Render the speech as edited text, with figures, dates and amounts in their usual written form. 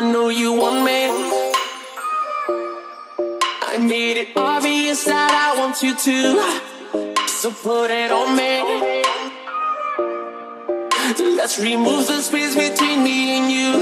I know you want me. I made it obvious that I want you to, so put it on me. Let's remove the space between me and you.